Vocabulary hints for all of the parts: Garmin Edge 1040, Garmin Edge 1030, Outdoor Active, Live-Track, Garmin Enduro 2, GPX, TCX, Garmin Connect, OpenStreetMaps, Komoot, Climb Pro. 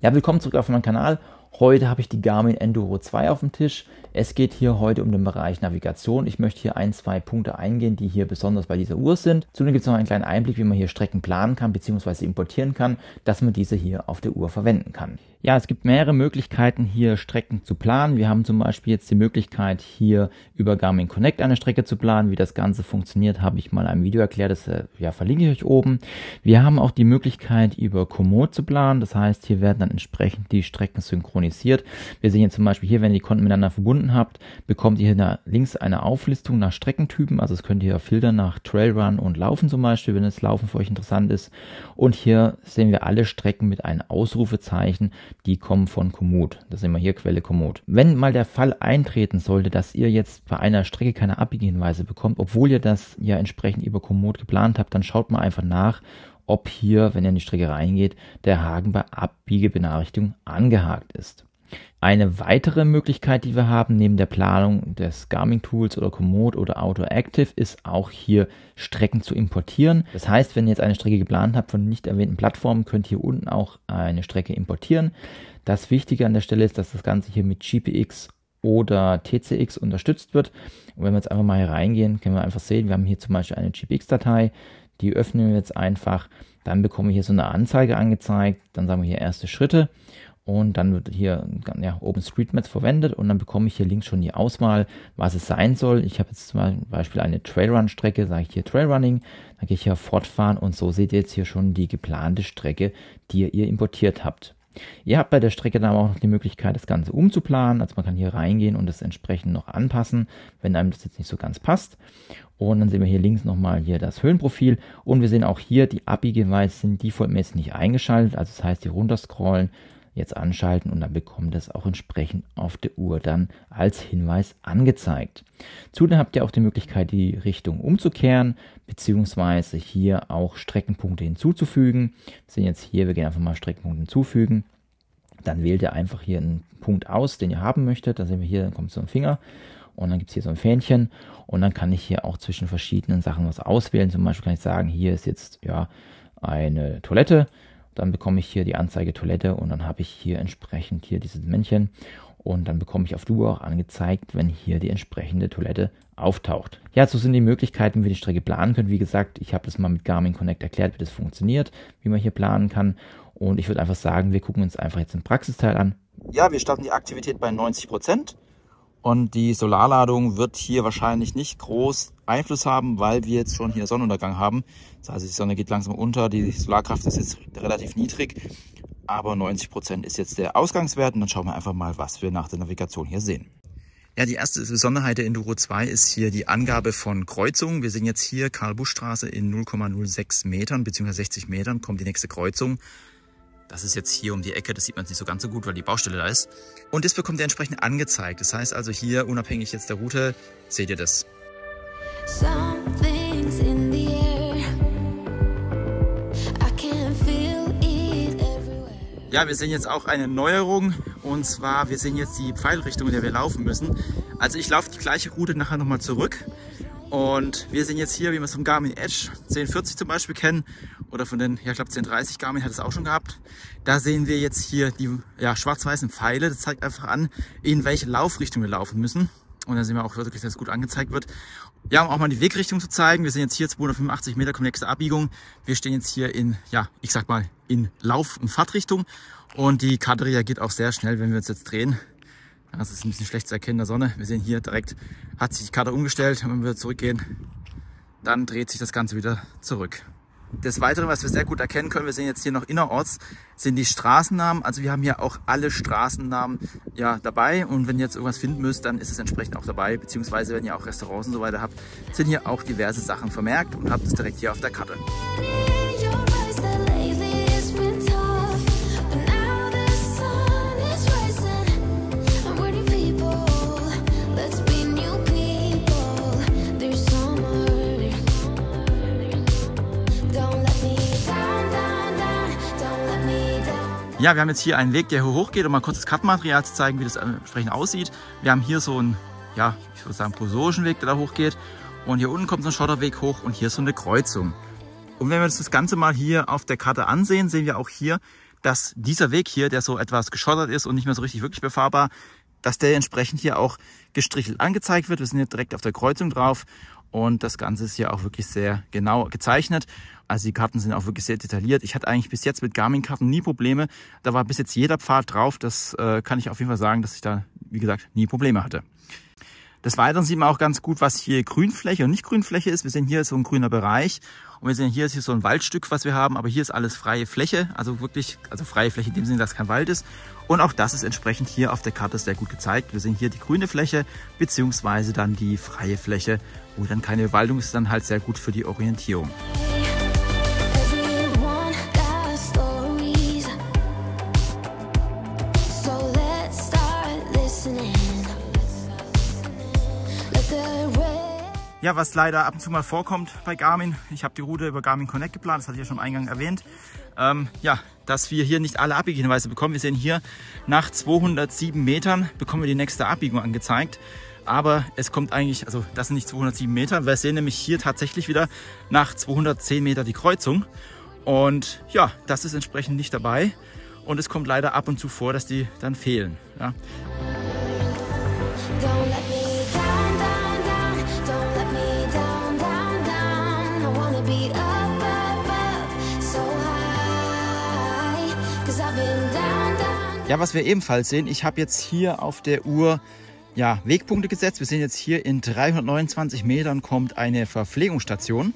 Ja, willkommen zurück auf meinem Kanal. Heute habe ich die Garmin Enduro 2 auf dem Tisch. Es geht hier heute um den Bereich Navigation. Ich möchte hier ein, zwei Punkte eingehen, die hier besonders bei dieser Uhr sind. Zudem gibt es noch einen kleinen Einblick, wie man hier Strecken planen kann bzw. importieren kann, dass man diese hier auf der Uhr verwenden kann. Ja, es gibt mehrere Möglichkeiten, hier Strecken zu planen. Wir haben zum Beispiel jetzt die Möglichkeit, hier über Garmin Connect eine Strecke zu planen. Wie das Ganze funktioniert, habe ich mal ein Video erklärt, das ja, verlinke ich euch oben. Wir haben auch die Möglichkeit, über Komoot zu planen. Das heißt, hier werden dann entsprechend die Strecken synchronisiert. Wir sehen jetzt zum Beispiel hier, wenn ihr die Konten miteinander verbunden habt, bekommt ihr hier links eine Auflistung nach Streckentypen. Also das könnt ihr filtern nach Trailrun und Laufen zum Beispiel, wenn das Laufen für euch interessant ist. Und hier sehen wir alle Strecken mit einem Ausrufezeichen. Die kommen von Komoot. Das sehen wir hier, Quelle Komoot. Wenn mal der Fall eintreten sollte, dass ihr jetzt bei einer Strecke keine Abbiegehinweise bekommt, obwohl ihr das ja entsprechend über Komoot geplant habt, dann schaut mal einfach nach, ob hier, wenn ihr in die Strecke reingeht, der Haken bei Abbiegebenachrichtigung angehakt ist. Eine weitere Möglichkeit, die wir haben, neben der Planung des Garmin Tools oder Komoot oder Outdoor Active, ist auch hier Strecken zu importieren. Das heißt, wenn ihr jetzt eine Strecke geplant habt von nicht erwähnten Plattformen, könnt ihr hier unten auch eine Strecke importieren. Das Wichtige an der Stelle ist, dass das Ganze hier mit GPX oder TCX unterstützt wird. Und wenn wir jetzt einfach mal hier reingehen, können wir einfach sehen, wir haben hier zum Beispiel eine GPX-Datei, die öffnen wir jetzt einfach. Dann bekommen wir hier so eine Anzeige angezeigt, dann sagen wir hier erste Schritte. Und dann wird hier ja, OpenStreetMaps verwendet und dann bekomme ich hier links schon die Auswahl, was es sein soll. Ich habe jetzt zum Beispiel eine Trailrun-Strecke, sage ich hier Trailrunning, dann gehe ich hier fortfahren und so seht ihr jetzt hier schon die geplante Strecke, die ihr importiert habt. Ihr habt bei der Strecke dann aber auch noch die Möglichkeit, das Ganze umzuplanen. Also man kann hier reingehen und das entsprechend noch anpassen, wenn einem das jetzt nicht so ganz passt. Und dann sehen wir hier links nochmal hier das Höhenprofil. Und wir sehen auch hier, die Abbiegeweise sind defaultmäßig nicht eingeschaltet. Also das heißt, hier runterscrollen, jetzt anschalten und dann bekommt das auch entsprechend auf der Uhr dann als Hinweis angezeigt. Zudem habt ihr auch die Möglichkeit, die Richtung umzukehren, beziehungsweise hier auch Streckenpunkte hinzuzufügen. Wir sehen jetzt hier, wir gehen einfach mal Streckenpunkte hinzufügen. Dann wählt ihr einfach hier einen Punkt aus, den ihr haben möchtet. Dann sehen wir hier, dann kommt so ein Finger und dann gibt es hier so ein Fähnchen und dann kann ich hier auch zwischen verschiedenen Sachen was auswählen. Zum Beispiel kann ich sagen, hier ist jetzt ja eine Toilette. Dann bekomme ich hier die Anzeige Toilette und dann habe ich hier entsprechend hier dieses Männchen und dann bekomme ich auf der Uhr auch angezeigt, wenn hier die entsprechende Toilette auftaucht. Ja, so sind die Möglichkeiten, wie wir die Strecke planen können. Wie gesagt, ich habe das mal mit Garmin Connect erklärt, wie das funktioniert, wie man hier planen kann und ich würde einfach sagen, wir gucken uns einfach jetzt den Praxisteil an. Ja, wir starten die Aktivität bei 90% und die Solarladung wird hier wahrscheinlich nicht groß Einfluss haben, weil wir jetzt schon hier Sonnenuntergang haben. Das heißt, die Sonne geht langsam unter, die Solarkraft ist jetzt relativ niedrig, aber 90% ist jetzt der Ausgangswert und dann schauen wir einfach mal, was wir nach der Navigation hier sehen. Ja, die erste Besonderheit der Enduro 2 ist hier die Angabe von Kreuzungen. Wir sehen jetzt hier Karl-Busch-Straße in 0,06 Metern bzw. 60 Metern kommt die nächste Kreuzung. Das ist jetzt hier um die Ecke, das sieht man jetzt nicht so ganz so gut, weil die Baustelle da ist. Und das bekommt ihr entsprechend angezeigt. Das heißt also hier, unabhängig jetzt der Route, seht ihr das. Ja, wir sehen jetzt auch eine Neuerung und zwar, wir sehen jetzt die Pfeilrichtung, in der wir laufen müssen. Also ich laufe die gleiche Route nachher nochmal zurück. Und wir sehen jetzt hier, wie wir es vom Garmin Edge 1040 zum Beispiel kennen oder von den, ja ich glaube 1030, Garmin hat es auch schon gehabt. Da sehen wir jetzt hier die ja, schwarz-weißen Pfeile, das zeigt einfach an, in welche Laufrichtung wir laufen müssen. Und dann sehen wir auch wirklich, dass es gut angezeigt wird. Ja, um auch mal die Wegrichtung zu zeigen, wir sind jetzt hier 285 Meter, kommt die nächste Abbiegung. Wir stehen jetzt hier in, ja ich sag mal, in Lauf- und Fahrtrichtung und die Karte reagiert auch sehr schnell, wenn wir uns jetzt drehen. Das ist ein bisschen schlecht zu erkennen in der Sonne. Wir sehen hier direkt, hat sich die Karte umgestellt. Wenn wir zurückgehen, dann dreht sich das Ganze wieder zurück. Des Weiteren, was wir sehr gut erkennen können, wir sehen jetzt hier noch innerorts, sind die Straßennamen. Also wir haben hier auch alle Straßennamen ja, dabei. Und wenn ihr jetzt irgendwas finden müsst, dann ist es entsprechend auch dabei. Beziehungsweise wenn ihr auch Restaurants und so weiter habt, sind hier auch diverse Sachen vermerkt und habt es direkt hier auf der Karte. Ja, wir haben jetzt hier einen Weg, der hier hochgeht, um mal kurz das Kartenmaterial zu zeigen, wie das entsprechend aussieht. Wir haben hier so einen, ja, ich würde sagen, prosaischen Weg, der da hochgeht. Und hier unten kommt so ein Schotterweg hoch und hier ist so eine Kreuzung. Und wenn wir uns das Ganze mal hier auf der Karte ansehen, sehen wir auch hier, dass dieser Weg hier, der so etwas geschottert ist und nicht mehr so richtig wirklich befahrbar, dass der entsprechend hier auch gestrichelt angezeigt wird. Wir sind jetzt direkt auf der Kreuzung drauf und das Ganze ist hier auch wirklich sehr genau gezeichnet. Also die Karten sind auch wirklich sehr detailliert. Ich hatte eigentlich bis jetzt mit Garmin-Karten nie Probleme. Da war bis jetzt jeder Pfad drauf. Das kann ich auf jeden Fall sagen, dass ich da, wie gesagt, nie Probleme hatte. Des Weiteren sieht man auch ganz gut, was hier Grünfläche und Nicht-Grünfläche ist. Wir sehen hier so ein grüner Bereich und wir sehen hier ist hier so ein Waldstück, was wir haben. Aber hier ist alles freie Fläche, also wirklich, also freie Fläche in dem Sinne, dass kein Wald ist. Und auch das ist entsprechend hier auf der Karte sehr gut gezeigt. Wir sehen hier die grüne Fläche beziehungsweise dann die freie Fläche, wo dann keine Bewaldung ist, dann halt sehr gut für die Orientierung. Ja, was leider ab und zu mal vorkommt bei Garmin, ich habe die Route über Garmin Connect geplant, das hatte ich ja schon im Eingang erwähnt, ja, dass wir hier nicht alle Abbiegehinweise bekommen. Wir sehen hier, nach 207 Metern bekommen wir die nächste Abbiegung angezeigt, aber es kommt eigentlich, also das sind nicht 207 Meter, wir sehen nämlich hier tatsächlich wieder nach 210 Meter die Kreuzung und ja, das ist entsprechend nicht dabei und es kommt leider ab und zu vor, dass die dann fehlen. Ja. Ja, was wir ebenfalls sehen, ich habe jetzt hier auf der Uhr ja, Wegpunkte gesetzt. Wir sehen jetzt hier in 329 Metern kommt eine Verpflegungsstation.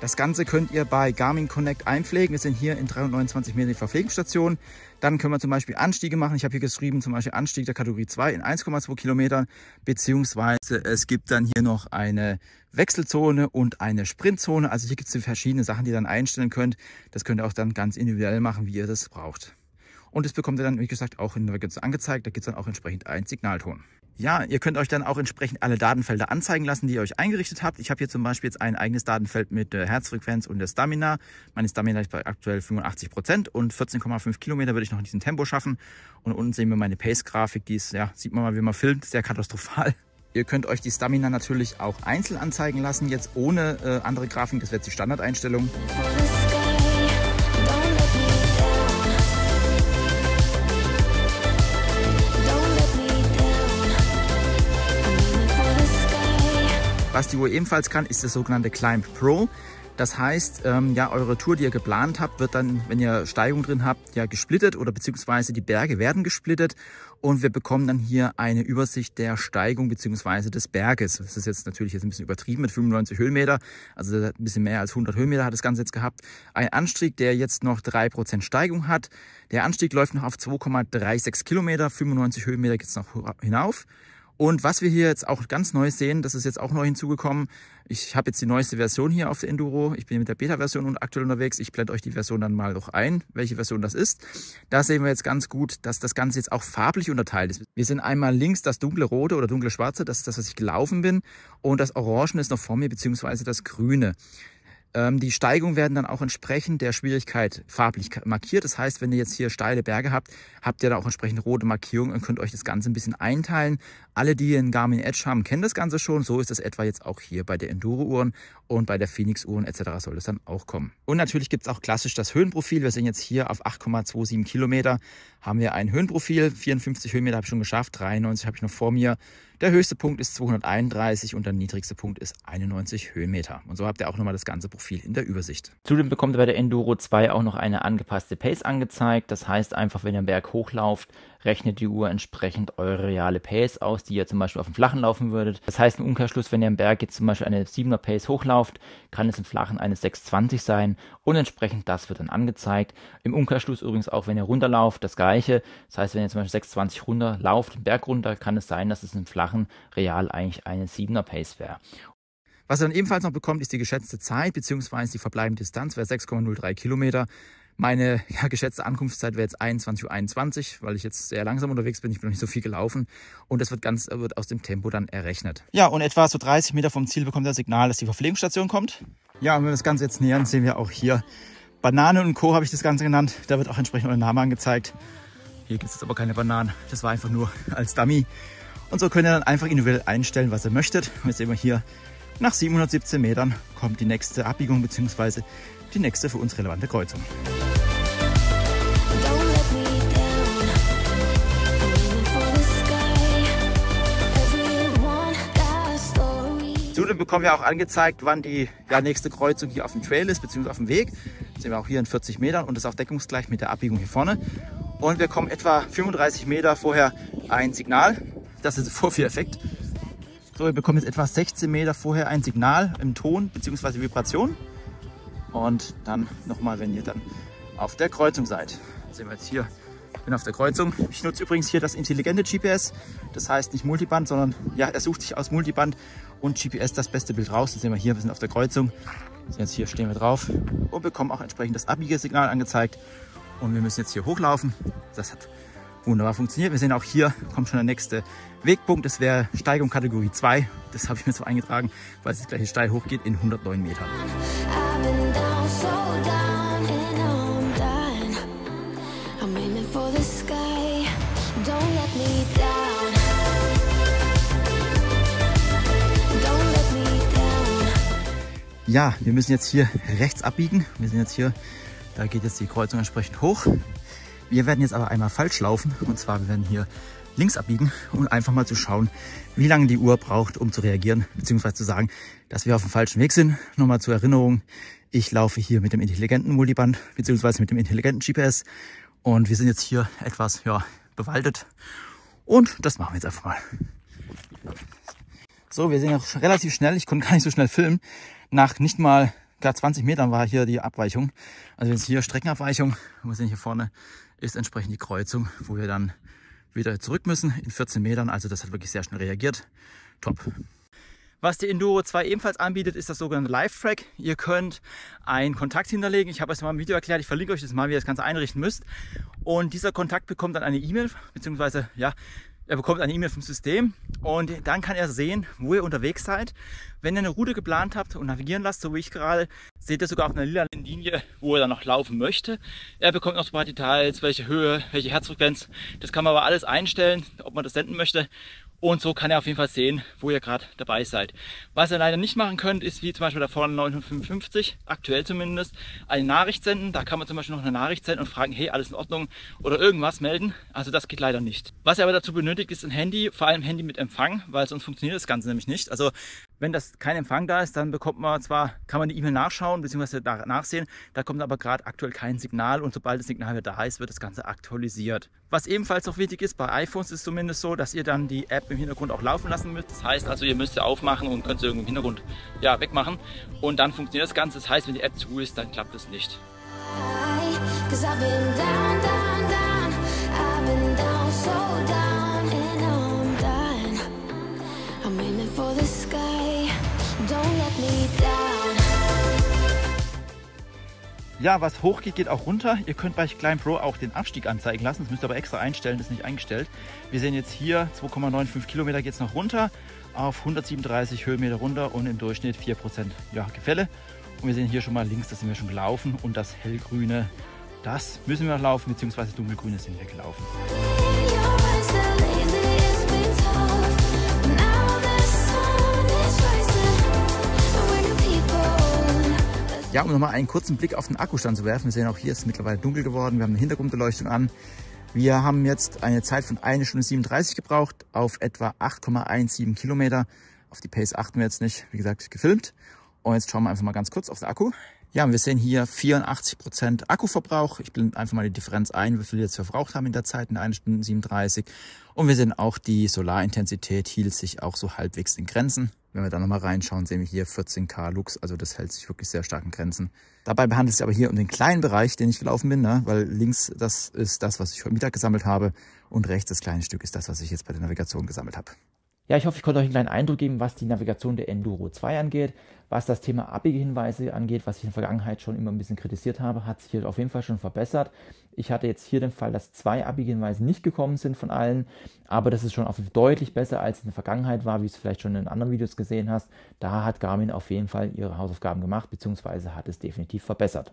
Das Ganze könnt ihr bei Garmin Connect einpflegen. Wir sind hier in 329 Metern die Verpflegungsstation. Dann können wir zum Beispiel Anstiege machen. Ich habe hier geschrieben, zum Beispiel Anstieg der Kategorie 2 in 1,2 Kilometern. Beziehungsweise es gibt dann hier noch eine Wechselzone und eine Sprintzone. Also hier gibt es verschiedene Sachen, die ihr dann einstellen könnt. Das könnt ihr auch dann ganz individuell machen, wie ihr das braucht. Und das bekommt ihr dann, wie gesagt, auch angezeigt. Da gibt es dann auch entsprechend einen Signalton. Ja, ihr könnt euch dann auch entsprechend alle Datenfelder anzeigen lassen, die ihr euch eingerichtet habt. Ich habe hier zum Beispiel jetzt ein eigenes Datenfeld mit der Herzfrequenz und der Stamina. Meine Stamina ist bei aktuell 85% und 14,5 Kilometer würde ich noch in diesem Tempo schaffen. Und unten sehen wir meine Pace-Grafik, die ist, ja, sieht man mal, wie man filmt, sehr katastrophal. Ihr könnt euch die Stamina natürlich auch einzeln anzeigen lassen, jetzt ohne andere Grafiken, das wäre die Standardeinstellung. Was die Uhr ebenfalls kann, ist das sogenannte Climb Pro. Das heißt, ja, eure Tour, die ihr geplant habt, wird dann, wenn ihr Steigung drin habt, ja gesplittet oder beziehungsweise die Berge werden gesplittet und wir bekommen dann hier eine Übersicht der Steigung beziehungsweise des Berges. Das ist jetzt natürlich jetzt ein bisschen übertrieben mit 95 Höhenmeter, also ein bisschen mehr als 100 Höhenmeter hat das Ganze jetzt gehabt. Ein Anstieg, der jetzt noch 3% Steigung hat. Der Anstieg läuft noch auf 2,36 Kilometer, 95 Höhenmeter geht es noch hinauf. Und was wir hier jetzt auch ganz neu sehen, das ist jetzt auch neu hinzugekommen. Ich habe jetzt die neueste Version hier auf der Enduro. Ich bin mit der Beta-Version und aktuell unterwegs. Ich blende euch die Version dann mal noch ein, welche Version das ist. Da sehen wir jetzt ganz gut, dass das Ganze jetzt auch farblich unterteilt ist. Wir sehen einmal links das dunkle Rote oder dunkle Schwarze, das ist das, was ich gelaufen bin. Und das Orange ist noch vor mir, beziehungsweise das Grüne. Die Steigungen werden dann auch entsprechend der Schwierigkeit farblich markiert. Das heißt, wenn ihr jetzt hier steile Berge habt, habt ihr da auch entsprechend rote Markierungen und könnt euch das Ganze ein bisschen einteilen. Alle, die einen Garmin Edge haben, kennen das Ganze schon. So ist das etwa jetzt auch hier bei der Enduro-Uhren und bei der Phoenix-Uhren etc. soll es dann auch kommen. Und natürlich gibt es auch klassisch das Höhenprofil. Wir sind jetzt hier auf 8,27 Kilometer, haben wir ein Höhenprofil. 54 Höhenmeter habe ich schon geschafft, 93 habe ich noch vor mir. Der höchste Punkt ist 231 und der niedrigste Punkt ist 91 Höhenmeter. Und so habt ihr auch nochmal das ganze Profil in der Übersicht. Zudem bekommt ihr bei der Enduro 2 auch noch eine angepasste Pace angezeigt. Das heißt einfach, wenn ihr einen Berg hochlauft, rechnet die Uhr entsprechend eure reale Pace aus, die ihr zum Beispiel auf dem Flachen laufen würdet. Das heißt im Umkehrschluss, wenn ihr am Berg jetzt zum Beispiel eine 7er Pace hochlauft, kann es im Flachen eine 6,20 sein und entsprechend das wird dann angezeigt. Im Umkehrschluss übrigens auch, wenn ihr runterlauft, das gleiche. Das heißt, wenn ihr zum Beispiel 6,20 runterlauft, den Berg runter, kann es sein, dass es im Flachen real eigentlich eine 7er Pace wäre. Was ihr dann ebenfalls noch bekommt, ist die geschätzte Zeit bzw. die verbleibende Distanz, wäre 6,03 Kilometer. Meine ja, geschätzte Ankunftszeit wäre jetzt 21:21 Uhr, weil ich jetzt sehr langsam unterwegs bin. Ich bin noch nicht so viel gelaufen und das wird aus dem Tempo dann errechnet. Ja, und etwa so 30 Meter vom Ziel bekommt ihr das Signal, dass die Verpflegungsstation kommt. Ja, und wenn wir das Ganze jetzt nähern, sehen wir auch hier Banane und Co. habe ich das Ganze genannt. Da wird auch entsprechend euer Name angezeigt. Hier gibt es jetzt aber keine Bananen. Das war einfach nur als Dummy. Und so könnt ihr dann einfach individuell einstellen, was ihr möchtet. Und jetzt sehen wir hier, nach 717 Metern kommt die nächste Abbiegung bzw. die nächste für uns relevante Kreuzung. bekommen wir auch angezeigt, wann die nächste Kreuzung hier auf dem Trail ist, beziehungsweise auf dem Weg. Das sehen wir auch hier in 40 Metern und ist auch deckungsgleich mit der Abbiegung hier vorne. Und wir bekommen etwa 35 Meter vorher ein Signal. Das ist der Vorführeffekt. So, wir bekommen jetzt etwa 16 Meter vorher ein Signal im Ton bzw. Vibration. Und dann nochmal, wenn ihr dann auf der Kreuzung seid. Das sehen wir jetzt hier. Ich bin auf der Kreuzung. Ich nutze übrigens hier das intelligente GPS. Das heißt nicht Multiband, sondern ja, er sucht sich aus Multiband und GPS das beste Bild raus. Das sehen wir hier, wir sind auf der Kreuzung. Jetzt hier stehen wir drauf und bekommen auch entsprechend das Abbiegersignal angezeigt. Und wir müssen jetzt hier hochlaufen. Das hat wunderbar funktioniert. Wir sehen auch hier, kommt schon der nächste Wegpunkt. Das wäre Steigung Kategorie 2. Das habe ich mir so eingetragen, weil es jetzt gleich steil hochgeht in 109 Metern. Ja, wir müssen jetzt hier rechts abbiegen. Wir sind jetzt hier, da geht jetzt die Kreuzung entsprechend hoch. Wir werden jetzt aber einmal falsch laufen. Und zwar, wir werden hier links abbiegen, um einfach mal zu schauen, wie lange die Uhr braucht, um zu reagieren, beziehungsweise zu sagen, dass wir auf dem falschen Weg sind. Nochmal zur Erinnerung, ich laufe hier mit dem intelligenten Multiband, beziehungsweise mit dem intelligenten GPS. Und wir sind jetzt hier etwas bewaldet. Und das machen wir jetzt einfach mal. So, wir sehen auch relativ schnell, ich konnte gar nicht so schnell filmen. Nach nicht mal gar 20 Metern war hier die Abweichung. Also jetzt hier Streckenabweichung. Wir sehen hier vorne ist entsprechend die Kreuzung, wo wir dann wieder zurück müssen in 14 Metern. Also das hat wirklich sehr schnell reagiert. Top. Was die Enduro 2 ebenfalls anbietet, ist das sogenannte Live-Track. Ihr könnt einen Kontakt hinterlegen. Ich habe es mal im Video erklärt. Ich verlinke euch das mal, wie ihr das Ganze einrichten müsst. Und dieser Kontakt bekommt dann eine E-Mail, beziehungsweise er bekommt eine E-Mail vom System und dann kann er sehen, wo ihr unterwegs seid. Wenn ihr eine Route geplant habt und navigieren lasst, so wie ich gerade, seht ihr sogar auf einer lila Linie, wo er dann noch laufen möchte. Er bekommt noch ein paar Details, welche Höhe, welche Herzfrequenz. Das kann man aber alles einstellen, ob man das senden möchte. Und so kann er auf jeden Fall sehen, wo ihr gerade dabei seid. Was ihr leider nicht machen könnt, ist wie zum Beispiel da vorne 955, aktuell zumindest, eine Nachricht senden. Da kann man zum Beispiel noch eine Nachricht senden und fragen, hey, alles in Ordnung oder irgendwas melden. Also das geht leider nicht. Was ihr aber dazu benötigt, ist ein Handy, vor allem Handy mit Empfang, weil sonst funktioniert das Ganze nämlich nicht. Also wenn das kein Empfang da ist, dann bekommt man zwar, kann man die E-Mail nachschauen bzw. nachsehen, da kommt aber gerade aktuell kein Signal und sobald das Signal wieder da ist, wird das Ganze aktualisiert. Was ebenfalls noch wichtig ist, bei iPhones ist zumindest so, dass ihr dann die App im Hintergrund auch laufen lassen müsst. Das heißt also, ihr müsst sie aufmachen und könnt sie irgendwie im Hintergrund wegmachen und dann funktioniert das Ganze. Das heißt, wenn die App zu ist, dann klappt es nicht. Ja, was hoch geht, geht auch runter. Ihr könnt bei Climb Pro auch den Abstieg anzeigen lassen. Das müsst ihr aber extra einstellen, das ist nicht eingestellt. Wir sehen jetzt hier 2,95 Kilometer geht es noch runter, auf 137 Höhenmeter runter und im Durchschnitt 4% Gefälle. Und wir sehen hier schon mal links, das sind wir schon gelaufen und das hellgrüne, das müssen wir noch laufen, beziehungsweise dunkelgrüne sind wir gelaufen. Ja, um nochmal einen kurzen Blick auf den Akkustand zu werfen. Wir sehen auch hier, es ist mittlerweile dunkel geworden. Wir haben eine Hintergrundbeleuchtung an. Wir haben jetzt eine Zeit von 1 Stunde 37 gebraucht auf etwa 8,17 Kilometer. Auf die Pace achten wir jetzt nicht, wie gesagt, gefilmt. Und jetzt schauen wir einfach mal ganz kurz auf den Akku. Ja, und wir sehen hier 84% Akkuverbrauch. Ich blende einfach mal die Differenz ein, wie viel wir jetzt verbraucht haben in der Zeit in 1 Stunde 37. Und wir sehen auch, die Solarintensität hielt sich auch so halbwegs in Grenzen. Wenn wir da nochmal reinschauen, sehen wir hier 14K Lux, also das hält sich wirklich sehr stark in Grenzen. Dabei handelt es sich aber hier um den kleinen Bereich, den ich gelaufen bin, weil links das ist das, was ich heute Mittag gesammelt habe und rechts das kleine Stück ist das, was ich jetzt bei der Navigation gesammelt habe. Ja, ich hoffe, ich konnte euch einen kleinen Eindruck geben, was die Navigation der Enduro 2 angeht, was das Thema Abbiegehinweise angeht, was ich in der Vergangenheit schon immer ein bisschen kritisiert habe, hat sich hier auf jeden Fall schon verbessert. Ich hatte jetzt hier den Fall, dass 2 Abbiegehinweise nicht gekommen sind von allen, aber das ist schon deutlich besser, als es in der Vergangenheit war, wie du es vielleicht schon in anderen Videos gesehen hast. Da hat Garmin auf jeden Fall ihre Hausaufgaben gemacht, beziehungsweise hat es definitiv verbessert.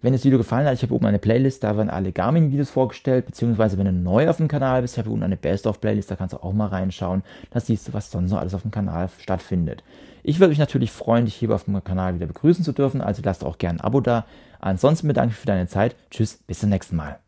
Wenn das Video gefallen hat, ich habe oben eine Playlist, da werden alle Garmin-Videos vorgestellt, beziehungsweise wenn du neu auf dem Kanal bist, ich habe unten eine Best-of-Playlist, da kannst du auch mal reinschauen, da siehst du, was sonst noch alles auf dem Kanal stattfindet. Ich würde mich natürlich freuen, dich hier auf dem Kanal wieder begrüßen zu dürfen, also lass doch auch gerne ein Abo da. Ansonsten bedanke ich mich für deine Zeit, tschüss, bis zum nächsten Mal.